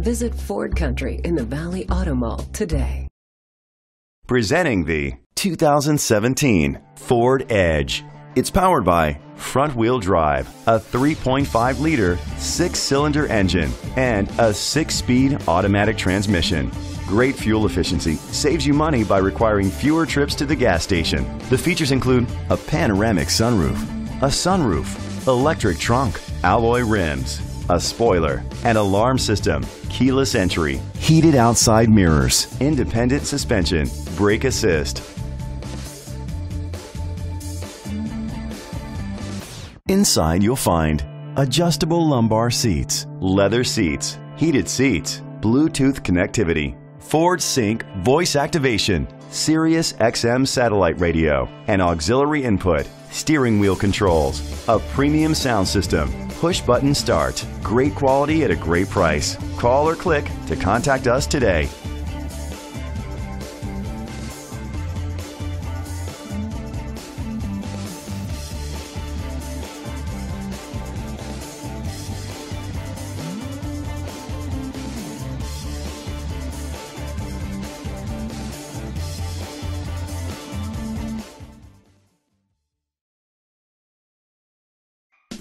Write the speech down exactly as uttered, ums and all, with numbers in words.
Visit Ford Country in the Valley Auto Mall today. Presenting the two thousand seventeen Ford Edge. It's powered by front-wheel drive, a three point five liter six-cylinder engine, and a six-speed automatic transmission. Great fuel efficiency saves you money by requiring fewer trips to the gas station. The features include a panoramic sunroof, a sunroof, electric trunk, alloy rims, a spoiler, an alarm system, keyless entry, heated outside mirrors, independent suspension, brake assist. Inside you'll find adjustable lumbar seats, leather seats, heated seats, Bluetooth connectivity, Ford Sync voice activation, Sirius X M satellite radio, and auxiliary input, steering wheel controls, a premium sound system, push button start. Great quality at a great price. Call or click to contact us today.